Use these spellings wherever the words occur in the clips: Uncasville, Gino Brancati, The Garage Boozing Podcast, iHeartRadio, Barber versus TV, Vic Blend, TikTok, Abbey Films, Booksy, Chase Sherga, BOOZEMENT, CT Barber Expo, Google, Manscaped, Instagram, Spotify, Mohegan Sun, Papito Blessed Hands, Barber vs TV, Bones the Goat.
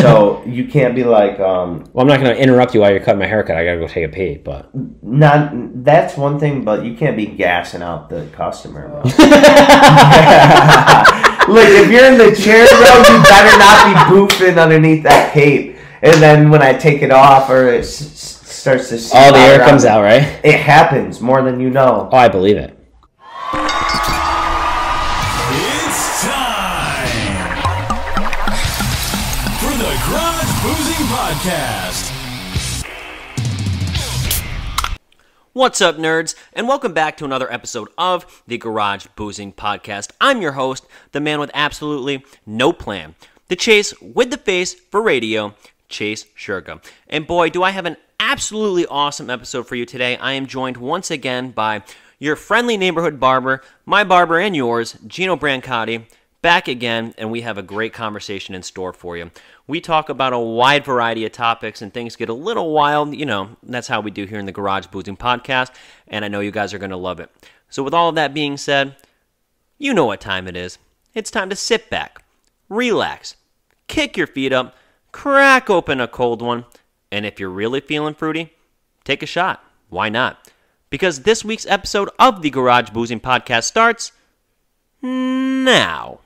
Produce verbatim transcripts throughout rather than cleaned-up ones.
So you can't be like, um, well, I'm not going to interrupt you while you're cutting my haircut. I got to go take a pee, but not that's one thing. But you can't be gassing out the customer. Bro. Look, if you're in the chair, bro, you better not be boofing underneath that cape. And then when I take it off, or it s- s- starts to all the air comes out, right? It happens more than you know. Oh, I believe it. What's up, nerds, and welcome back to another episode of the Garage Boozing Podcast. I'm your host, the man with absolutely no plan, the Chase with the face for radio, Chase Sherga. And boy, do I have an absolutely awesome episode for you today. I am joined once again by your friendly neighborhood barber, my barber and yours, Gino Brancati. Back again, and we have a great conversation in store for you. We talk about a wide variety of topics, and things get a little wild. You know, that's how we do here in the Garage Boozing Podcast, and I know you guys are going to love it. So with all of that being said, you know what time it is. It's time to sit back, relax, kick your feet up, crack open a cold one, and if you're really feeling fruity, take a shot. Why not? Because this week's episode of the Garage Boozing Podcast starts now.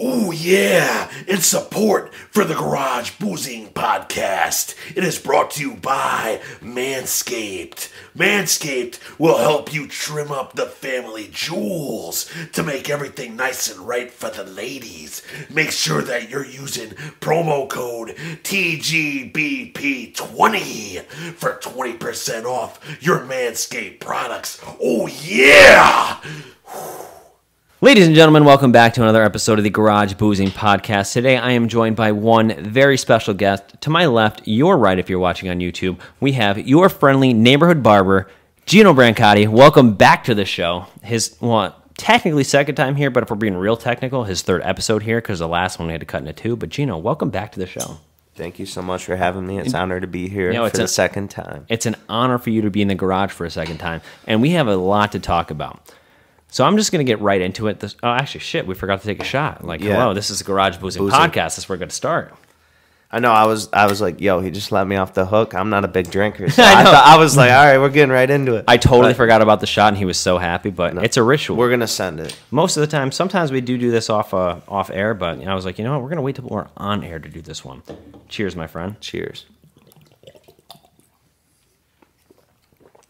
Oh yeah, it's support for the Garage Boozing Podcast. It is brought to you by Manscaped. Manscaped will help you trim up the family jewels to make everything nice and right for the ladies. Make sure that you're using promo code T G B P twenty for twenty percent off your Manscaped products. Oh yeah! Ladies and gentlemen, welcome back to another episode of the Garage Boozing Podcast. Today I am joined by one very special guest. To my left, your right if you're watching on YouTube, we have your friendly neighborhood barber, Gino Brancati. Welcome back to the show. His, well, technically second time here, but if we're being real technical, his third episode here, because the last one we had to cut into two. But Gino, welcome back to the show. Thank you so much for having me. It's an honor to be here you know, for the a, second time. It's an honor for you to be in the garage for a second time. And we have a lot to talk about. So I'm just going to get right into it. This, oh, actually, shit, we forgot to take a shot. Like, yeah. Hello, this is the Garage Boozing, Boozing Podcast. That's where we're going to start. I know. I was I was like, yo, he just let me off the hook. I'm not a big drinker. So I, I, thought, I was like, all right, we're getting right into it. I totally but, forgot about the shot, and he was so happy, but no, it's a ritual. We're going to send it. Most of the time, sometimes we do do this off uh, off air, but I was like, you know what? We're going to wait till we're on air to do this one. Cheers, my friend. Cheers.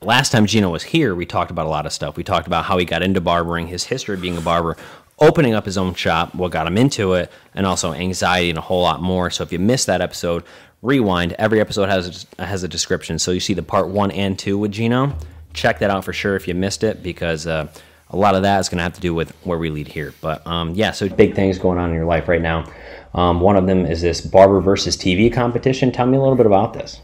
Last time Gino was here, we talked about a lot of stuff. We talked about how he got into barbering, his history of being a barber, opening up his own shop, what got him into it, and also anxiety and a whole lot more. So if you missed that episode, rewind. Every episode has a, has a description. So you see the part one and two with Gino. Check that out for sure if you missed it, because uh, a lot of that is going to have to do with where we lead here. But um, yeah, so big things going on in your life right now. Um, one of them is this Barber versus T V competition. Tell me a little bit about this.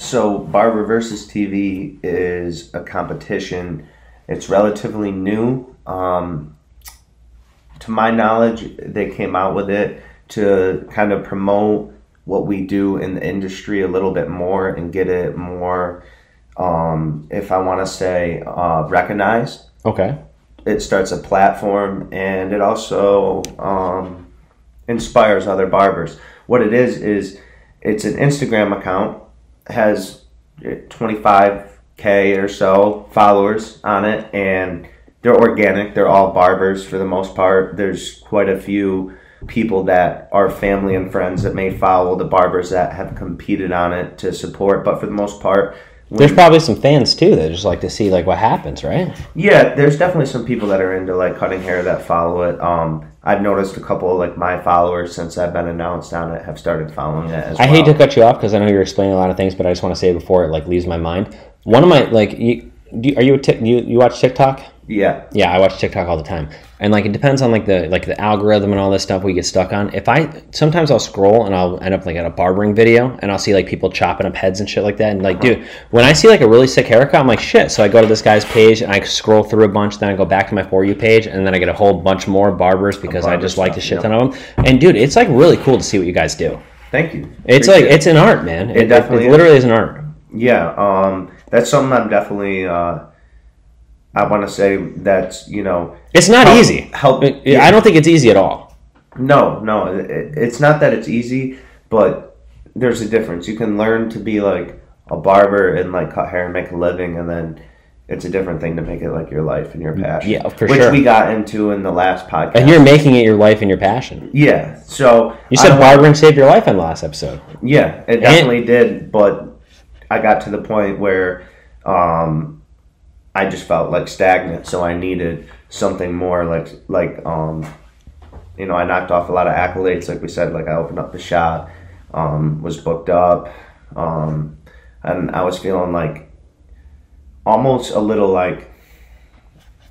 So Barber versus T V is a competition. It's relatively new. Um, to my knowledge, they came out with it to kind of promote what we do in the industry a little bit more and get it more, um, if I want to say, uh, recognized. Okay. It starts a platform, and it also um, inspires other barbers. What it is is it's an Instagram account. Has twenty-five K or so followers on it, and they're organic. They're all barbers for the most part. There's quite a few people that are family and friends that may follow the barbers that have competed on it to support, but for the most part... There's probably some fans, too, that just like to see like what happens, right? Yeah, there's definitely some people that are into like cutting hair that follow it. Um, I've noticed a couple of like my followers since I've been announced on it have started following it as well. I hate to cut you off because I know you're explaining a lot of things, but I just want to say before it like leaves my mind. One of my, like, you, do, are you, a t- you you watch TikTok? Yeah. Yeah, I watch TikTok all the time. And like it depends on like the like the algorithm and all this stuff we get stuck on. If I sometimes I'll scroll and I'll end up like at a barbering video and I'll see like people chopping up heads and shit like that. And like, uh-huh. Dude, when I see like a really sick haircut, I'm like, shit. So I go to this guy's page and I scroll through a bunch, then I go back to my For You page, and then I get a whole bunch more barbers because barber I just stuff, like the shit ton yeah. of them. And dude, it's like really cool to see what you guys do. Thank you. It's Appreciate like it. It's an art, man. It, it definitely it literally is. is an art. Yeah, um, that's something I'm definitely. Uh, I want to say that's, you know... It's not help, easy. Help. I don't think it's easy at all. No, no. It, it's not that it's easy, but there's a difference. You can learn to be like a barber and like cut hair and make a living, and then it's a different thing to make it like your life and your passion. Yeah, for which sure. Which we got into in the last podcast. And you're making it your life and your passion. Yeah. So you said barbering saved your life in the last episode. Yeah, it definitely and, did. But I got to the point where um, I just felt like stagnant, so I needed something more. Like like um, you know, I knocked off a lot of accolades. Like we said, like I opened up the shop, um, was booked up, um, and I was feeling like. Almost a little like,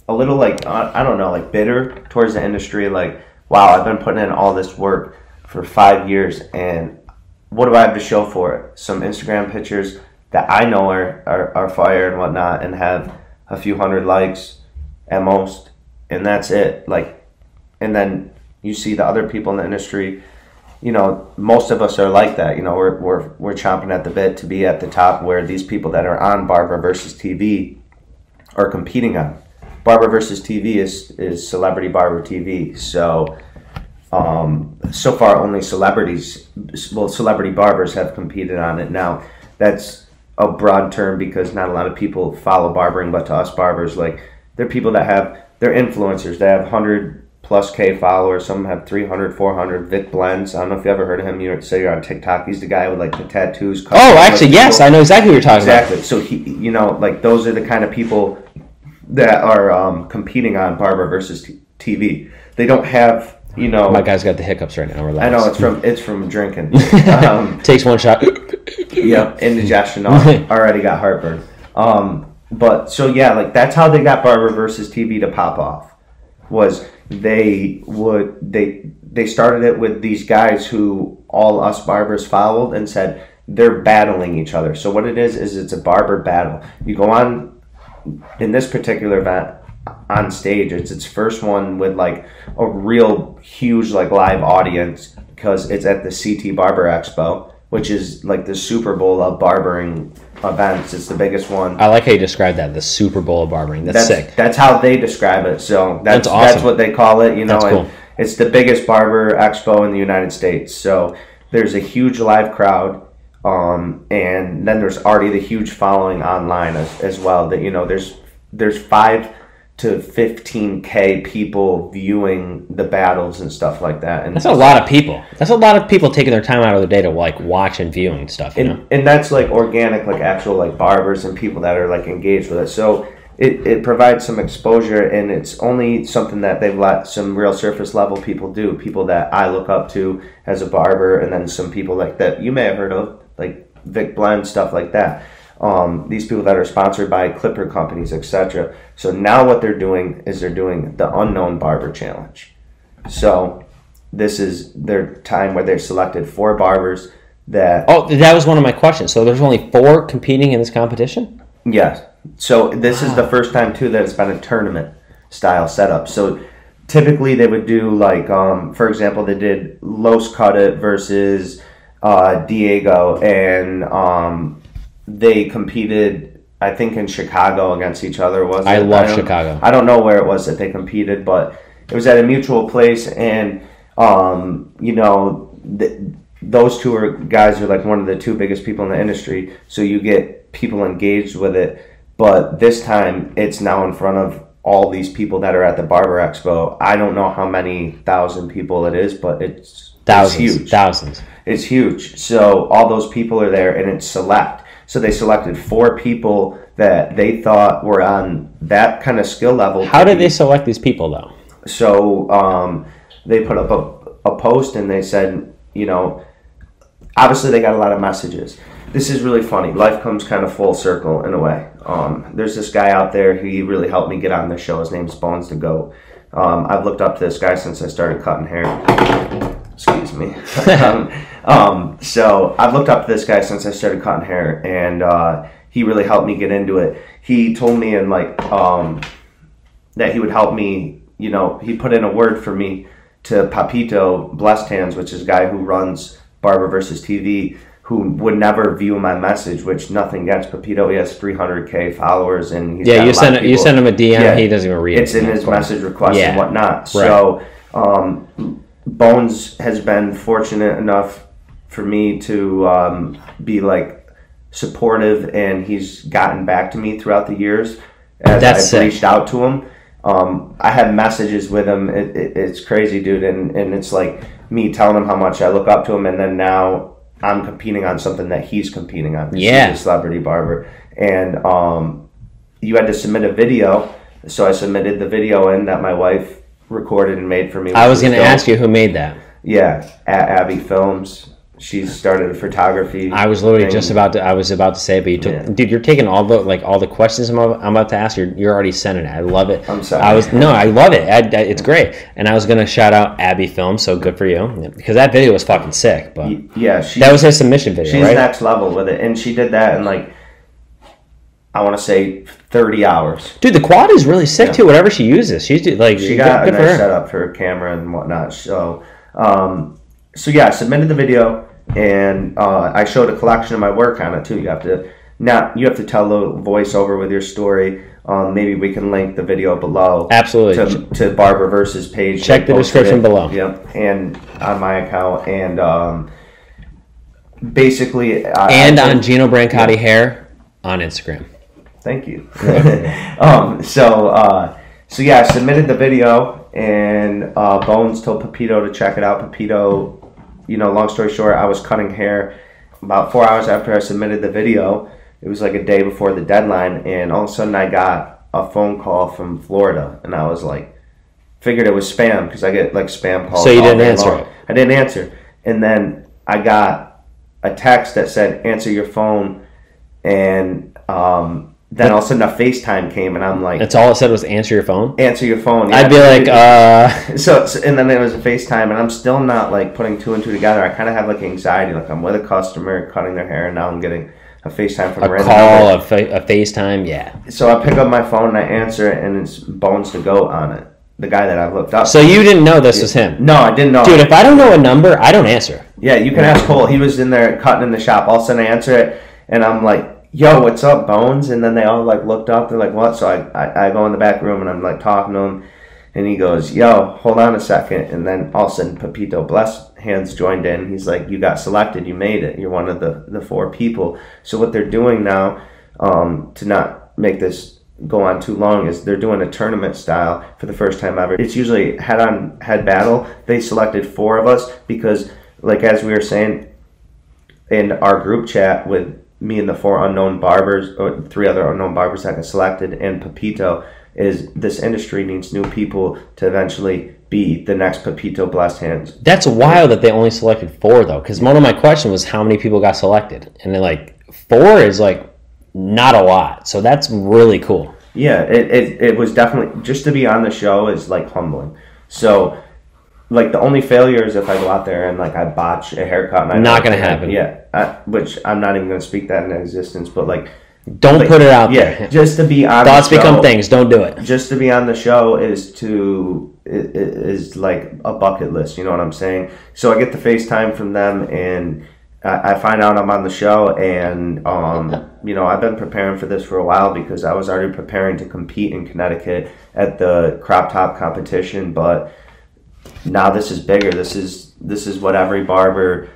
a little like, I don't know, like bitter towards the industry. Like, wow, I've been putting in all this work for five years and what do I have to show for it? Some Instagram pictures that I know are, are, are fire and whatnot and have a few hundred likes at most and that's it. Like, and then you see the other people in the industry, you know, most of us are like that. You know, we're we're we're chomping at the bit to be at the top where these people that are on Barber versus T V are competing on. Barber versus T V is is Celebrity Barber T V. So, um, so far only celebrities, well, celebrity barbers have competed on it. Now, that's a broad term because not a lot of people follow barbering, but to us barbers, like they're people that have, they're influencers. They have one hundred plus K followers. Some have three hundred, four hundred. Vic Blends. I don't know if you ever heard of him. You say you're on TikTok. He's the guy with like the tattoos. Oh, actually, yes, I know exactly what you're talking exactly. about. Exactly. So he, you know, like those are the kind of people that are um, competing on Barber versus t- TV. They don't have, you know. My guy's got the hiccups right now. Relax. I know it's from it's from drinking. Um, Takes one shot. Yep, indigestion. Already got heartburn. Um, but so yeah, like that's how they got Barber versus T V to pop off. Was they would they they started it with these guys who all us barbers followed and said they're battling each other. So what it is is it's a barber battle. You go on in this particular event on stage. It's its first one with like a real huge like live audience because it's at the C T Barber Expo, which is like the Super Bowl of barbering events. It's the biggest one. I like how you described that, the Super Bowl of barbering. That's, that's sick. That's how they describe it. So that's that's, awesome. That's what they call it. You know, that's cool. And it's the biggest barber expo in the United States. So there's a huge live crowd, um, and then there's already the huge following online as, as well. That you know, there's there's five to fifteen K people viewing the battles and stuff like that. And that's a lot of people. That's a lot of people taking their time out of their day to like watch and viewing stuff. You and, know? And that's like organic, like actual like barbers and people that are like engaged with it. So it, it provides some exposure and it's only something that they've let some real surface level people do. People that I look up to as a barber and then some people like that you may have heard of, like Vic Blend, stuff like that. Um, these people that are sponsored by clipper companies, et cetera. So now what they're doing is they're doing the Unknown Barber Challenge. So this is their time where they've selected four barbers that... Oh, that was one of my questions. So there's only four competing in this competition? Yes. So this wow. is the first time, too, that it's been a tournament-style setup. So typically they would do, like, um, for example, they did Los Cutted versus uh, Diego and... Um, they competed, I think, in Chicago against each other, wasn't it? I love I Chicago. I don't know where it was that they competed, but it was at a mutual place. And, um, you know, th- those two are guys who are like one of the two biggest people in the industry. So you get people engaged with it. But this time it's now in front of all these people that are at the Barber Expo. I don't know how many thousand people it is, but it's, thousands, it's huge. Thousands. It's huge. So all those people are there and it's select. So they selected four people that they thought were on that kind of skill level. How did they select these people, though? So um, they put up a, a post and they said, you know, obviously they got a lot of messages. This is really funny. Life comes kind of full circle in a way. Um, there's this guy out there who really helped me get on the show. His name's Bones the Goat. Um, I've looked up to this guy since I started cutting hair. Excuse me. um, um, so I've looked up to this guy since I started cutting hair, and uh, he really helped me get into it. He told me and like um, that he would help me. You know, he put in a word for me to Papito Blessed Hands, which is a guy who runs Barber versus T V, who would never view my message. Which nothing against Papito. He has three hundred K followers, and he's yeah, you send you send him a D M. Yeah, he doesn't even read it. It's in his message request yeah. and whatnot. Right. So. Um, Bones has been fortunate enough for me to um, be like supportive, and he's gotten back to me throughout the years as That's I've sick. reached out to him. Um, I have messages with him. It, it, it's crazy, dude. And, and it's like me telling him how much I look up to him. And then now I'm competing on something that he's competing on. Yeah. He's a celebrity barber. And um, you had to submit a video. So I submitted the video in that my wife recorded and made for me. I was going to ask you who made that. Yeah. At Abbey Films. She started a photography. I was literally thing. just about to. I was about to say, but you took, yeah. dude. You're taking all the like all the questions I'm about, I'm about to ask. You're you're already sending it. I love it. I'm sorry. I was no. I love it. I, I, it's great. And I was gonna shout out Abbey Films. So good for you, because that video was fucking sick. But yeah, she, that was her submission video. She's right? next level with it, and she did that in like I want to say thirty hours. Dude, the quad is really sick yeah. too. Whatever she uses, she's like she got good, a good nice for setup for her camera and whatnot. So, um, so yeah, I submitted the video. And uh, I showed a collection of my work on it too. You have to now you have to tell a voiceover with your story. Um, maybe we can link the video below. Absolutely. To, to Barber versus page. Check the description it. below. Yep. And on my account, and um, basically. I, and I, on Gino Brancati yeah. hair on Instagram. Thank you. um, so uh, so yeah, I submitted the video, and uh, Bones told Papito to check it out. Papito. You know, long story short, I was cutting hair about four hours after I submitted the video. It was like a day before the deadline, and all of a sudden I got a phone call from Florida, and I was like, figured it was spam because I get like spam calls. So you didn't answer it? I didn't answer. And then I got a text that said, answer your phone, and um, then all of a sudden a FaceTime came, and I'm like... That's all it said was answer your phone? Answer your phone. Yeah. I'd be like, uh... So, so, and then it was a FaceTime, and I'm still not, like, putting two and two together. I kind of have, like, anxiety. Like, I'm with a customer, cutting their hair, and now I'm getting a FaceTime from a random call, a, fa a FaceTime, yeah. So I pick up my phone, and I answer it, and it's Bones the Goat on it. The guy that I've looked up. So you didn't know this was him? No, I didn't know. Dude, if I don't know a number, I don't answer. Yeah, you can ask Cole. He was in there cutting in the shop. All of a sudden I answer it, and I'm like... Yo, what's up, Bones? And then they all like looked up. They're like, what? So I, I, I go in the back room, and I'm like talking to him, and he goes, yo, hold on a second. And then all of a sudden Papito Blessed Hands joined in. He's like, you got selected. You made it. You're one of the, the four people. So what they're doing now, um, to not make this go on too long, is they're doing a tournament style for the first time ever. It's usually head on head battle. They selected four of us because, like, as we were saying in our group chat with me and the four unknown barbers, or three other unknown barbers that got selected, and Papito, is this industry needs new people to eventually be the next Papito Blessed Hands. That's wild that they only selected four, though, because one of my questions was how many people got selected. And they're like, four is, like, not a lot. So that's really cool. Yeah, it, it, it was definitely, just to be on the show is, like, humbling. So, like, the only failure is if I go out there and, like, I botch a haircut. And I not going to happen. Yeah, I, which I'm not even going to speak that into existence, but, like... Don't like, put it out yeah, there. Just to be on Thoughts the show... Thoughts become things. Don't do it. Just to be on the show is to... is, like, a bucket list. You know what I'm saying? So I get the FaceTime from them, and I find out I'm on the show, and, um, you know, I've been preparing for this for a while because I was already preparing to compete in Connecticut at the crop top competition, but... Now this is bigger. This is this is what every barber,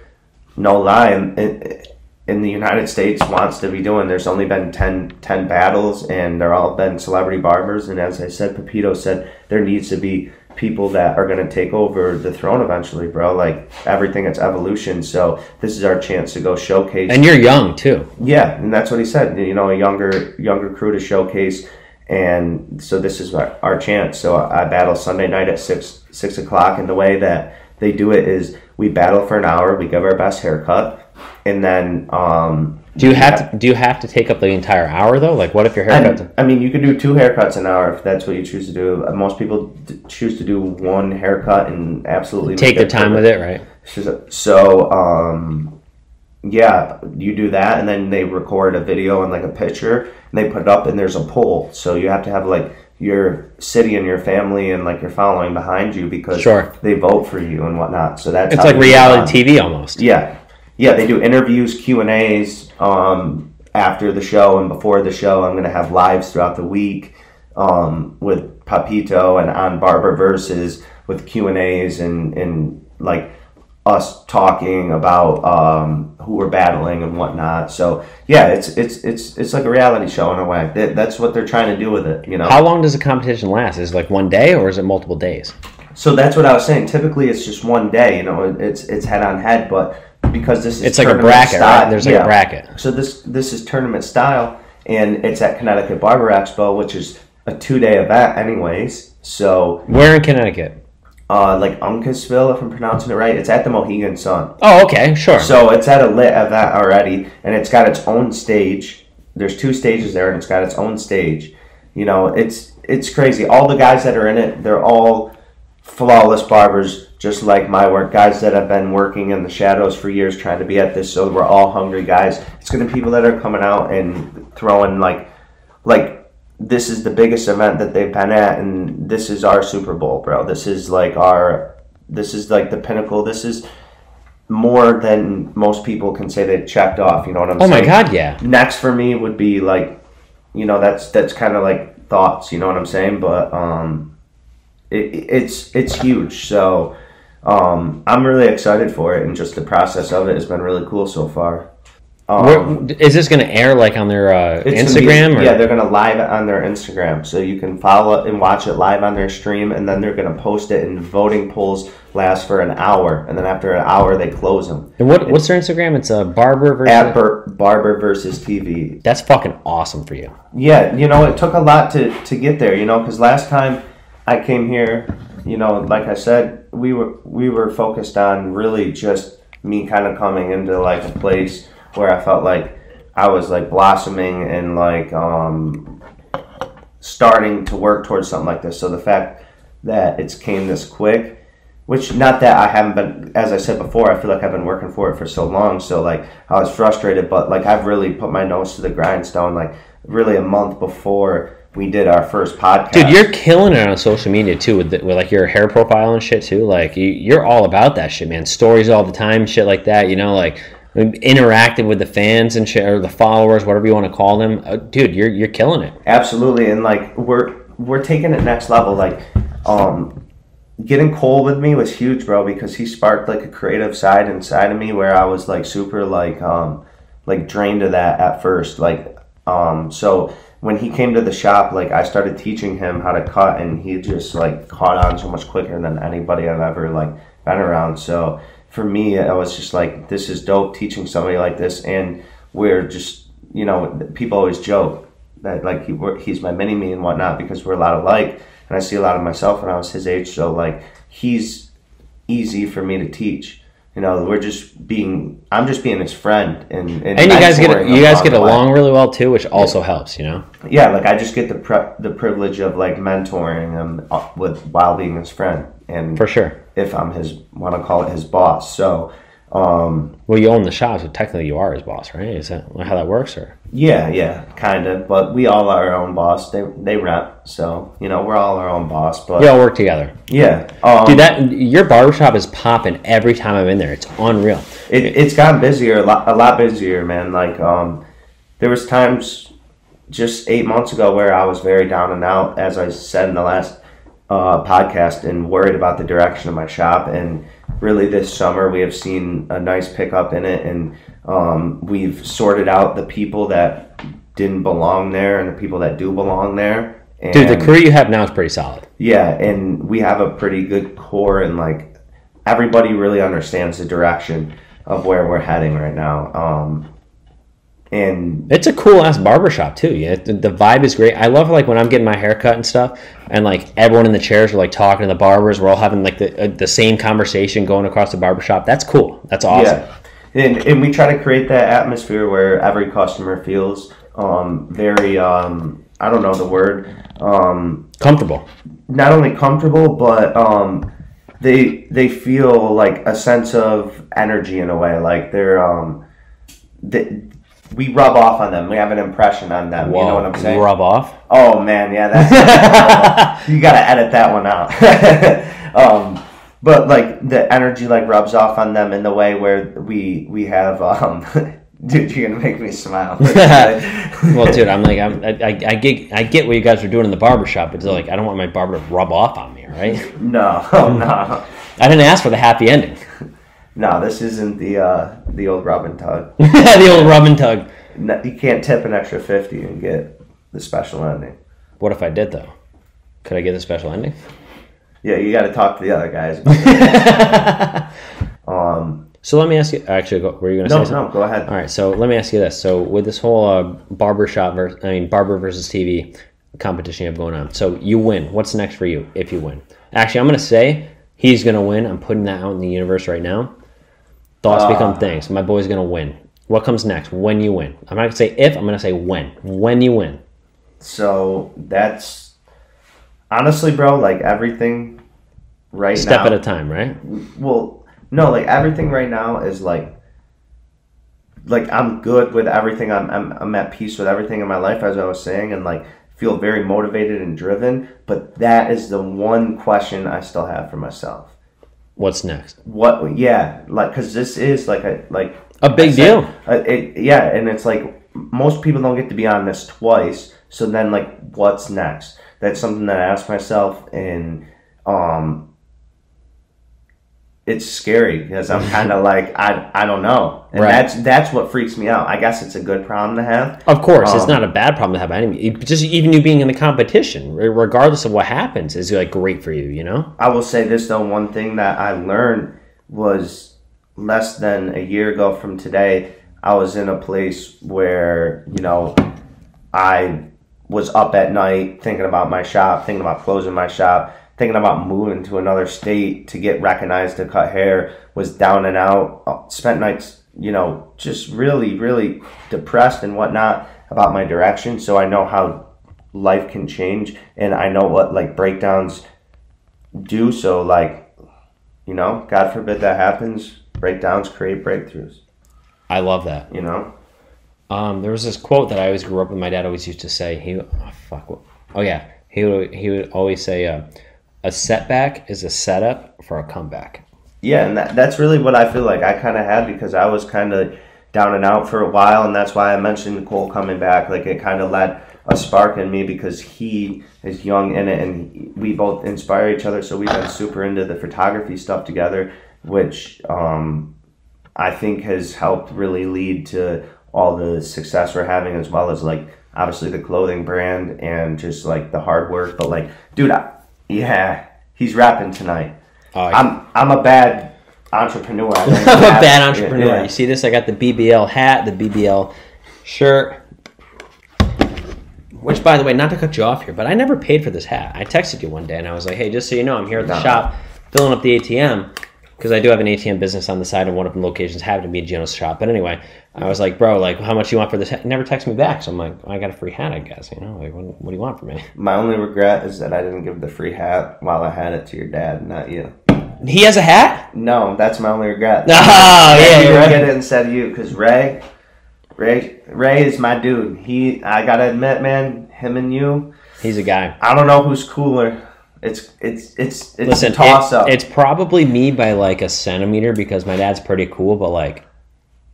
no lie, in, in the United States wants to be doing. There's only been ten, ten battles, and they're all been celebrity barbers. And as I said, Papito said there needs to be people that are going to take over the throne eventually, bro. Like, everything, it's evolution. So this is our chance to go showcase. And you're young too. Yeah, and that's what he said. You know, a younger younger crew to showcase. And so this is our, our chance. So I, I battle Sunday night at six six o'clock, and the way that they do it is we battle for an hour, we give our best haircut, and then um, do you have, have to do you have to take up the entire hour though? Like, what if your haircut? I mean, you could do two haircuts an hour if that's what you choose to do. Most people choose to do one haircut and absolutely take their time with it, right? So um, yeah, you do that, and then they record a video and like a picture. They put it up, and there's a poll, so you have to have like your city and your family and like your following behind you, because sure. they vote for you and whatnot. So that's it's like reality T V almost. Yeah, yeah. They do interviews, Q and A's um, after the show and before the show. I'm gonna have lives throughout the week um, with Papito and on Barber Versus with Q and A's and and like us talking about um, who we're battling and whatnot. So yeah, it's it's it's it's like a reality show in a way. That, that's what they're trying to do with it, you know. How long does the competition last? Is it like one day or is it multiple days? So that's what I was saying. Typically, it's just one day. You know, it's it's head on head, but because this is it's like a bracket. Style, right? There's like yeah. a bracket. So this this is tournament style, and it's at Connecticut Barber Expo, which is a two day event, anyways. So where in Connecticut? Uh, like Uncasville, if I'm pronouncing it right. It's at the Mohegan Sun. Oh, okay, sure. So it's at a lit event already, and it's got its own stage. There's two stages there, and it's got its own stage. You know, it's it's crazy. All the guys that are in it, they're all flawless barbers, just like my work. Guys that have been working in the shadows for years trying to be at this, so we're all hungry guys. It's going to be people that are coming out and throwing, like, like, this is the biggest event that they've been at, and this is our Super Bowl, bro. This is like our, this is like the pinnacle. This is more than most people can say they checked off. You know what I'm saying? Oh my God, yeah. Next for me would be like, you know, that's that's kind of like thoughts. You know what I'm saying? But um, it, it's it's huge. So um, I'm really excited for it, and just the process of it has been really cool so far. Um, Where, is this going to air like on their uh, Instagram? Be, yeah, they're going to live it on their Instagram. So you can follow it and watch it live on their stream, and then they're going to post it, and voting polls last for an hour. And then after an hour, they close them. And what, what's their Instagram? It's a Barber versus... Abber, Barber versus T V. That's fucking awesome for you. Yeah, you know, it took a lot to, to get there, you know, because last time I came here, you know, like I said, we were, we were focused on really just me kind of coming into like a place where I felt like I was like blossoming and like um, starting to work towards something like this. So the fact that it's came this quick, which not that I haven't been, as I said before, I feel like I've been working for it for so long. So like I was frustrated, but like I've really put my nose to the grindstone, like really a month before we did our first podcast. Dude, you're killing it on social media too, with, the, with like your hair profile and shit too. Like you, you're all about that shit, man. Stories all the time, shit like that, you know, like interacted with the fans and shit, or the followers, whatever you want to call them. Uh, dude, you're you're killing it. Absolutely, and like we're we're taking it next level. Like, um, getting Cole with me was huge, bro, because he sparked like a creative side inside of me where I was like super like um like drained of that at first. Like, um, so when he came to the shop, like I started teaching him how to cut, and he just like caught on so much quicker than anybody I've ever like been around. So for me, I was just like, this is dope, teaching somebody like this. And we're just, you know, people always joke that like he, he's my mini-me and whatnot, because we're a lot alike, and I see a lot of myself when I was his age. So like he's easy for me to teach, you know. We're just being, I'm just being his friend, and and, and you guys get you guys get along really well too, which also yeah. helps, you know. Yeah, like I just get the pre- the privilege of like mentoring him with while being his friend, and for sure. If I'm his, want to call it his boss. So, um, well, you own the shop, so technically you are his boss, right? Is that how that works, or? Yeah, yeah, kind of. But we all are our own boss. They they rent, so you know we're all our own boss. But we all work together. Yeah, um, dude, that your barbershop is popping every time I'm in there. It's unreal. It it's gotten busier, a lot, a lot busier, man. Like um, there was times just eight months ago where I was very down and out, as I said in the last Uh, podcast, and worried about the direction of my shop. And really this summer we have seen a nice pickup in it, and um, we've sorted out the people that didn't belong there and the people that do belong there. And dude, the crew you have now is pretty solid. Yeah, and we have a pretty good core, and like everybody really understands the direction of where we're heading right now. Um, And it's a cool ass barbershop too. Yeah, the, the vibe is great. I love like when I'm getting my hair cut and stuff, and like everyone in the chairs are like talking to the barbers. We're all having like the uh, the same conversation going across the barbershop. That's cool. That's awesome. Yeah, and and we try to create that atmosphere where every customer feels um very um I don't know the word um comfortable. Not only comfortable, but um they they feel like a sense of energy in a way. Like they're um they. We rub off on them. We have an impression on them. Whoa. You know what I'm saying? Rub off? Oh, man. Yeah. That's you got to edit that one out. um, but, like, the energy, like, rubs off on them in the way where we we have... Um, dude, you're going to make me smile. Well, dude, I'm like, I'm, I, I, I, get, I get what you guys are doing in the barbershop. It's like, I don't want my barber to rub off on me, right? No. Oh, no. I didn't ask for the happy ending. No, this isn't the uh, the old rub and tug. The old rub and tug. No, you can't tip an extra fifty and get the special ending. What if I did, though? Could I get the special ending? Yeah, you got to talk to the other guys. um. So let me ask you. Actually, go, were you going to no, say? No, no, go ahead. All right. So let me ask you this. So with this whole uh, barbershop, versus, I mean, barber versus T V competition you have going on. So you win. What's next for you if you win? Actually, I'm going to say he's going to win. I'm putting that out in the universe right now. Thoughts uh, become things. My boy's going to win. What comes next? When you win? I'm not going to say if. I'm going to say when. When you win. So that's honestly, bro. Like everything, right? Step now, at a time, right? Well. No, like everything right now is like, like I'm good with everything. I'm, I'm I'm at peace with everything in my life, as I was saying, and like feel very motivated and driven. But that is the one question I still have for myself. What's next? What? Yeah, like because this is like a like a big deal. Like, it, yeah, and it's like most people don't get to be on this twice. So then, like, what's next? That's something that I ask myself, and um. It's scary because I'm kind of like, I I don't know. And right. that's that's what freaks me out. I guess it's a good problem to have. Of course. Um, it's not a bad problem to have. I mean, just even you being in the competition, regardless of what happens, is like great for you, you know? I will say this, though. One thing that I learned was less than a year ago from today, I was in a place where, you know, I was up at night thinking about my shop, thinking about closing my shop. Thinking about moving to another state to get recognized to cut hair, was down and out, spent nights, you know, just really, really depressed and whatnot about my direction. So I know how life can change and I know what like breakdowns do. So like, you know, God forbid that happens, breakdowns create breakthroughs. I love that. You know, um, there was this quote that I always grew up with. My dad always used to say, he, oh, fuck. Oh yeah. He would, he would always say, uh, a setback is a setup for a comeback. Yeah, and that, that's really what I feel like I kind of had because I was kind of down and out for a while, and that's why I mentioned Nicole coming back. Like, it kind of let a spark in me because he is young in it, and we both inspire each other, so we've been super into the photography stuff together, which um, I think has helped really lead to all the success we're having, as well as, like, obviously the clothing brand and just, like, the hard work. But, like, dude, I... Yeah, he's rapping tonight. Oh, yeah. I'm I'm a bad entrepreneur. I'm a bad entrepreneur. Yeah. You see this? I got the B B L hat, the B B L shirt. Which, by the way, not to cut you off here, but I never paid for this hat. I texted you one day, and I was like, hey, just so you know, I'm here at the no. shop filling up the A T M because I do have an A T M business on the side, and one of the locations happened to be Gino's shop. But anyway, I was like, bro, like, how much do you want for this hat? He never texted me back, so I'm like, I got a free hat, I guess. You know, like, what, what do you want from me? My only regret is that I didn't give the free hat while I had it to your dad, not you. He has a hat? No, that's my only regret. Oh, yeah, you're right. Get it instead of you, because Ray, Ray, Ray is my dude. He, I gotta admit, man, him and you. He's a guy. I don't know who's cooler. It's it's it's it's Listen, a toss up. It, it's probably me by like a centimeter because my dad's pretty cool, but like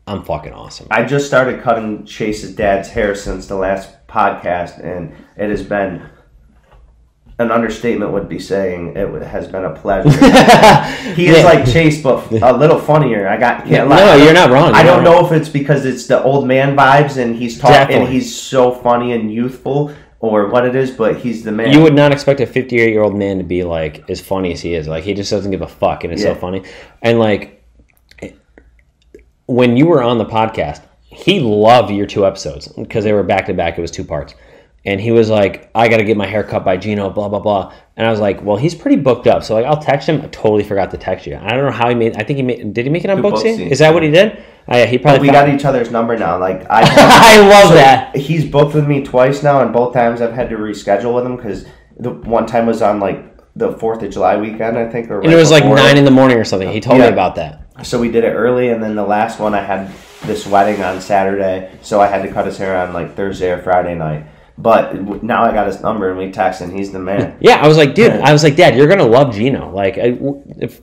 I'm fucking awesome. I just started cutting Chase's dad's hair since the last podcast, and it has been an understatement would be saying it would, has been a pleasure. He is yeah. like Chase, but a little funnier. I got can't lie. No, you're not wrong. You're I don't know wrong. if it's because it's the old man vibes, and he's talking, exactly. and he's so funny and youthful. Or what it is, but he's the man. You would not expect a fifty-eight-year-old man to be, like, as funny as he is. Like, he just doesn't give a fuck, and it's yeah. so funny. And, like, when you were on the podcast, he loved your two episodes because they were back-to-back. It was two parts. And he was like, I got to get my hair cut by Gino, blah, blah, blah. And I was like, well, he's pretty booked up. So, like, I'll text him. I totally forgot to text you. I don't know how he made I think he made Did he make it on Booksy? Is that what he did? I, he probably we got each other's number now. Like I, I love so that. He's booked with me twice now, and both times I've had to reschedule with him because the one time was on like the fourth of July weekend, I think. Or right and it was before. Like nine in the morning or something. He told yeah. me about that. So we did it early, and then the last one I had this wedding on Saturday, so I had to cut his hair on like Thursday or Friday night. But now I got his number, and we text, and he's the man. Yeah, I was like, dude, I was like, Dad, you're going to love Gino. Like, I,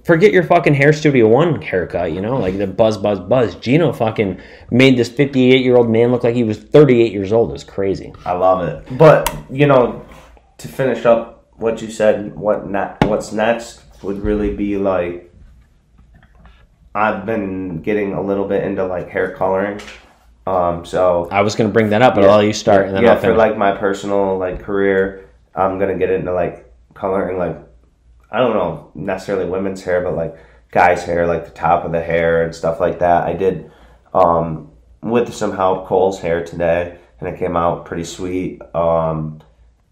forget your fucking Hair Studio One haircut, you know? Like, the buzz, buzz, buzz. Gino fucking made this fifty-eight-year-old man look like he was thirty-eight years old. It was crazy. I love it. But, you know, to finish up what you said, what not, what's next, would really be like, I've been getting a little bit into like hair coloring. Um, so I was going to bring that up, but yeah, I'll let you start. And then yeah, I'll for like my personal like career, I'm going to get into like coloring, like, I don't know necessarily women's hair, but like guys' hair, like the top of the hair and stuff like that. I did, um, with some help, Cole's hair today, and it came out pretty sweet. Um,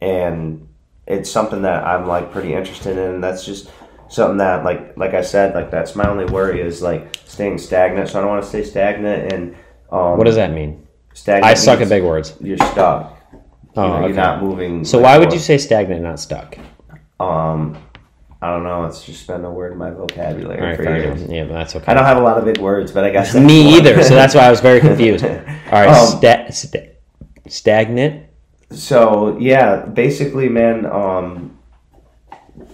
and it's something that I'm like pretty interested in. And that's just something that like, like I said, like that's my only worry is like staying stagnant. So I don't want to stay stagnant. And, Um, what does that mean? Stagnant. I suck at big words. You're stuck. Oh, you know, okay. You're not moving. So why forward. Would you say stagnant, not stuck? Um, I don't know. It's just been a word in my vocabulary right, for years. Yeah, that's okay. I don't have a lot of big words, but I guess that's me one. Either. So that's why I was very confused. All right, um, sta- st- stagnant. So yeah, basically, man. Um,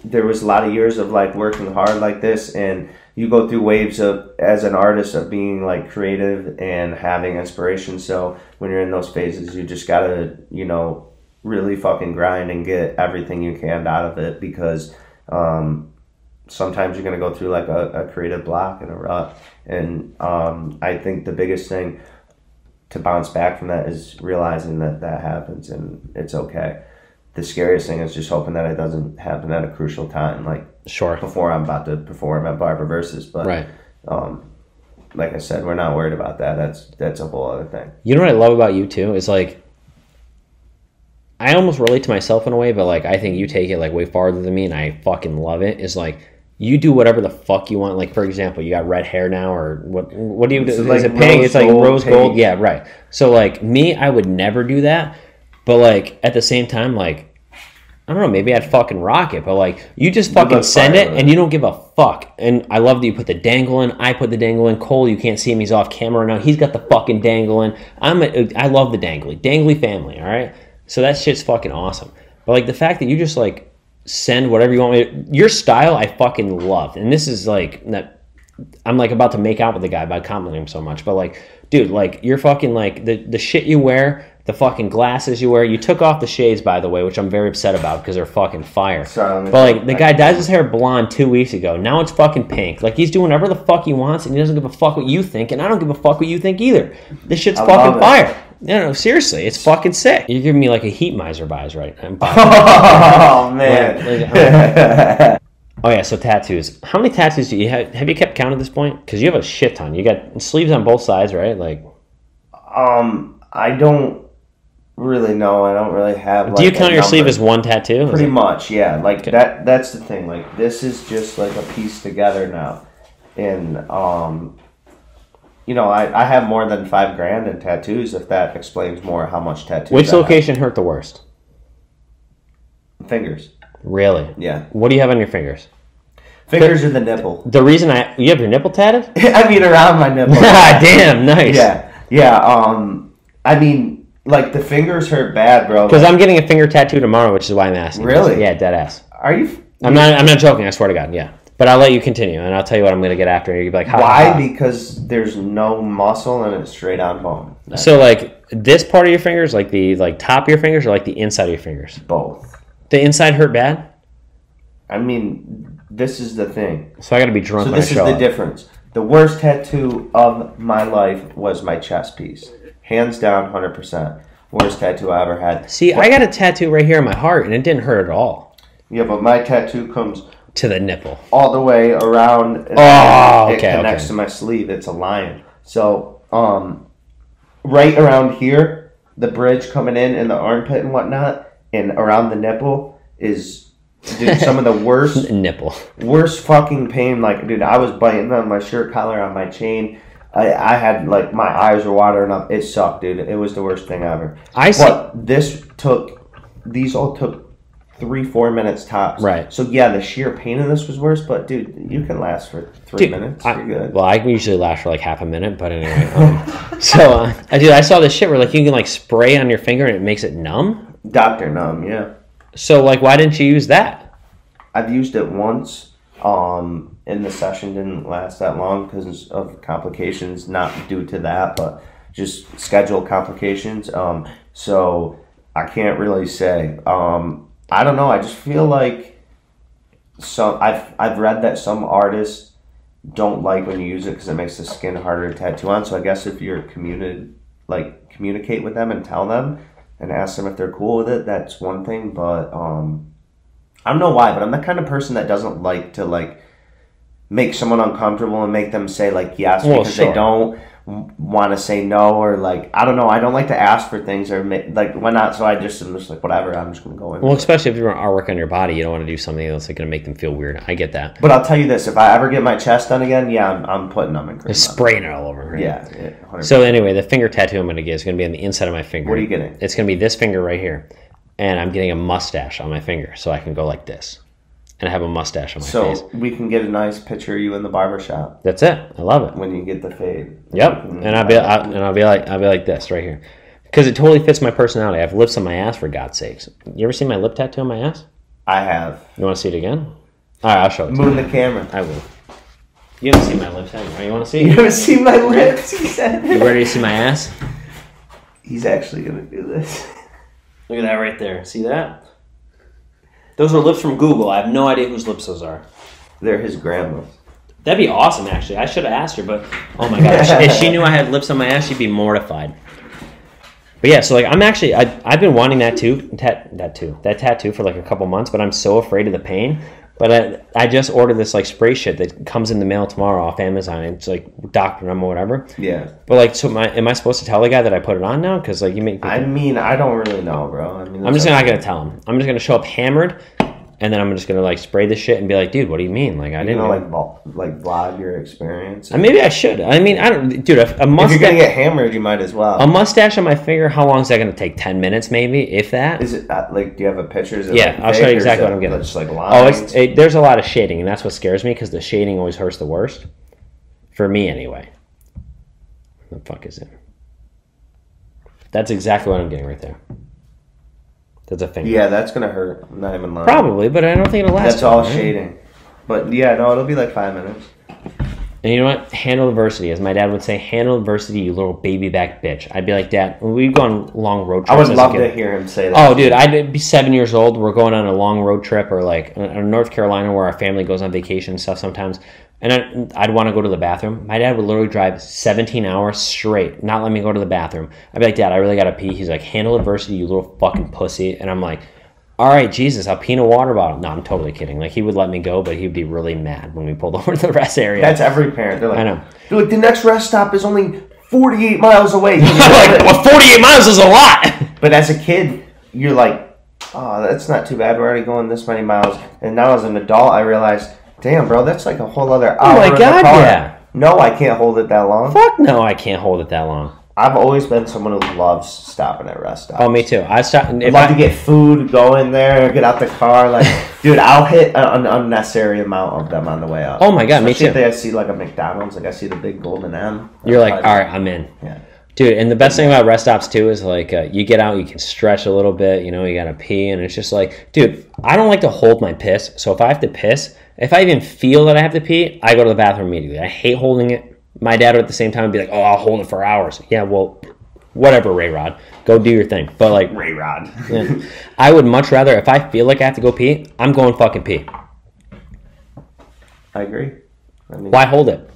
there was a lot of years of like working hard like this, and you go through waves of as an artist of being like creative and having inspiration. So when you're in those phases, you just gotta, you know, really fucking grind and get everything you can out of it, because um sometimes you're gonna go through like a, a creative block and a rut. And um I think the biggest thing to bounce back from that is realizing that that happens and it's okay. The scariest thing is just hoping that it doesn't happen at a crucial time, like sure before I'm about to perform at Barber Versus. But right. um, like I said, we're not worried about that. That's that's a whole other thing. You know what I love about you too is like I almost relate to myself in a way, but like I think you take it like way farther than me, and I fucking love it. Is like you do whatever the fuck you want. Like for example, you got red hair now, or what? What do you do? Is like it pink? It's like rose pink. Gold. Yeah, right. So like me, I would never do that. But like at the same time, like. I don't know, maybe I'd fucking rock it, but like, you just fucking send it and you don't give a fuck. And I love that you put the dangle in. I put the dangle in. Cole, you can't see him. He's off camera now. He's got the fucking dangle in. I'm a, I love the dangly. Dangly family, all right? So that shit's fucking awesome. But like the fact that you just like send whatever you want me to, your style I fucking loved. And this is like, that I'm like about to make out with the guy by complimenting him so much. But like, dude, like you're fucking like, the, the shit you wear, the fucking glasses you wear. You took off the shades, by the way, which I'm very upset about because they're fucking fire. Sorry, but, like, the guy dyes his hair blonde two weeks ago. Now it's fucking pink. Like, he's doing whatever the fuck he wants, and he doesn't give a fuck what you think, and I don't give a fuck what you think either. This shit's I fucking fire. No, no, seriously. It's fucking sick. You're giving me, like, a heat miser vibes right now. Oh, man. Like, like, oh, yeah, so tattoos. How many tattoos do you have? Have you kept count at this point? Because you have a shit ton. You got sleeves on both sides, right? Like, um, I don't... Really, no, I don't really have. Like, do you count your sleeve as one tattoo? Pretty much, yeah. Like okay. that. That's the thing. Like this is just like a piece together now, and um, you know, I, I have more than five grand in tattoos. If that explains more how much tattoos. Which I location have. Hurt the worst? Fingers. Really? Yeah. What do you have on your fingers? Fingers are the nipple. The reason I you have your nipple tatted? I mean, around my nipple. Damn, nice. Yeah, yeah. Um, I mean. Like, the fingers hurt bad, bro. Because like, I'm getting a finger tattoo tomorrow, which is why I'm asking. Really? Yeah, dead ass. Are you? F- I'm not I'm not joking, I swear to God, yeah. But I'll let you continue, and I'll tell you what I'm going to get after. You'll be like, ha, why? Ha. Because there's no muscle, and it's straight on bone. That's so, like, this part of your fingers, like the like top of your fingers, or like the inside of your fingers? Both. The inside hurt bad? I mean, this is the thing. So I got to be drunk so when I show So this is the up. Difference. The worst tattoo of my life was my chest piece. Hands down, one hundred percent. Worst tattoo I ever had. See, but I got a tattoo right here in my heart, and it didn't hurt at all. Yeah, but my tattoo comes... to the nipple. All the way around. And oh, it okay, It connects okay. to my sleeve. It's a lion. So, um, right around here, the bridge coming in and the armpit and whatnot, and around the nipple is... Dude, some of the worst... nipple. Worst fucking pain. Like, dude, I was biting on my shirt collar, on my chain... I, I had, like, my eyes were watering up. It sucked, dude. It was the worst thing ever. I see. But this took, these all took three, four minutes tops. Right. So, yeah, the sheer pain of this was worse, but, dude, you can last for three dude, minutes. I, You're good. Well, I can usually last for, like, half a minute, but anyway. Um, so, uh, dude, I saw this shit where, like, you can, like, spray on your finger and it makes it numb? Doctor numb, yeah. So, like, why didn't you use that? I've used it once. Um... And the session didn't last that long because of complications, not due to that, but just schedule complications. Um, so I can't really say. Um, I don't know. I just feel like some I've I've read that some artists don't like when you use it because it makes the skin harder to tattoo on. So I guess if you're communi- like communicate with them and tell them and ask them if they're cool with it, that's one thing. But um, I don't know why, but I'm the kind of person that doesn't like to like make someone uncomfortable and make them say like yes well, because sure. they don't want to say no, or like I don't know, I don't like to ask for things or make, like why not, so I just I'm just like whatever, I'm just gonna go in. Well, especially if you're gonna work on your body, you don't want to do something that's like gonna make them feel weird. I get that, but I'll tell you this, if I ever get my chest done again, yeah, I'm, I'm putting them in cream, spraying it all over, right? Yeah, yeah, one hundred percent. So anyway, the finger tattoo I'm gonna get is gonna be on the inside of my finger. What are you getting? It's gonna be this finger right here, and I'm getting a mustache on my finger so I can go like this. And I have a mustache on my so face. So we can get a nice picture of you in the barbershop. That's it. I love it. When you get the fade. Yep. And I'll be I, and I'll be like I'll be like this right here, because it totally fits my personality. I have lips on my ass, for God's sakes. You ever seen my lip tattoo on my ass? I have. You want to see it again? All right, I'll show it. Move to the camera. I will. You haven't seen my lips, have you? You want to see? You haven't seen my lips. He said. You ready to see my ass? He's actually gonna do this. Look at that right there. See that? Those are lips from Google. I have no idea whose lips those are. They're his grandma's. That'd be awesome, actually. I should have asked her, but oh my gosh. If she knew I had lips on my ass, she'd be mortified. But yeah, so like I'm actually, I, I've been wanting that too, tat, that too, that tattoo for like a couple months, but I'm so afraid of the pain. But I, I just ordered this like spray shit that comes in the mail tomorrow off Amazon. It's like Doctor Number or whatever. Yeah. But like, so my, am I supposed to tell the guy that I put it on now? Because like you make. I mean, I don't really know, bro. I mean, I'm just not gonna tell him. I'm just gonna show up hammered, and then I'm just gonna like spray this shit and be like, dude, what do you mean? Like I you didn't know, like vlog, like vlog your experience. And maybe I should. I mean, I don't, dude. A, a mustache. If you're gonna get hammered, you might as well. A mustache on my finger. How long is that gonna take? Ten minutes, maybe, if that. Is it like? Do you have a picture? Is it yeah, like I'll show you exactly what I'm getting. Just like lines? Oh, it's, it, there's a lot of shading, and that's what scares me because the shading always hurts the worst, for me anyway. What the fuck is it? That's exactly what I'm getting right there. That's a finger. Yeah, that's gonna hurt. I'm not even lying. Probably, but I don't think it'll last. That's all shading. But yeah, no, it'll be like five minutes. And you know what? Handle adversity, as my dad would say. Handle adversity, you little baby back bitch. I'd be like, Dad, we'd go on long road trips. I would love to hear him say that. Oh, dude, I'd be seven years old. We're going on a long road trip, or like in North Carolina, where our family goes on vacation and stuff sometimes. And I'd, I'd want to go to the bathroom. My dad would literally drive seventeen hours straight, not let me go to the bathroom. I'd be like, Dad, I really got to pee. He's like, handle adversity, you little fucking pussy. And I'm like, all right, Jesus, I'll pee in a water bottle. No, I'm totally kidding. Like, he would let me go, but he'd be really mad when we pulled over to the rest area. That's every parent. They're like, I know. They're like, the next rest stop is only forty-eight miles away. I'm like, well, forty-eight miles is a lot. But as a kid, you're like, oh, that's not too bad. We're already going this many miles. And now as an adult, I realized, damn, bro, that's like a whole other hour. Oh my god, yeah. No, I can't hold it that long. Fuck no, I can't hold it that long. I've always been someone who loves stopping at rest stops. Oh, me too. I stop. I'd love to get food, go in there, get out the car. Like, dude, I'll hit an unnecessary amount of them on the way up. Oh my god, me too. Especially if I see like a McDonald's, like I see the big golden M. You're like, all right, I'm in. Yeah. Dude, and the best thing about rest stops, too, is, like, uh, you get out, you can stretch a little bit, you know, you gotta pee, and it's just like, dude, I don't like to hold my piss, so if I have to piss, if I even feel that I have to pee, I go to the bathroom immediately. I hate holding it. My dad would at the same time be like, oh, I'll hold it for hours. Yeah, well, whatever, Ray Rod. Go do your thing. But, like, Ray Rod. Yeah, I would much rather, if I feel like I have to go pee, I'm going fucking pee. I agree. I mean, why hold it?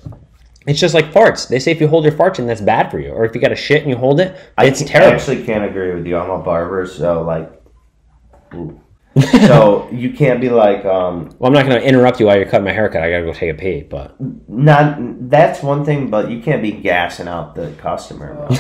It's just like farts. They say if you hold your farts in, that's bad for you. Or if you got a shit and you hold it, it's I terrible. I actually can't agree with you. I'm a barber, so like, ooh. So you can't be like. Um, well, I'm not going to interrupt you while you're cutting my haircut. I got to go take a pee, but not. That's one thing, but you can't be gassing out the customer. Bro. Like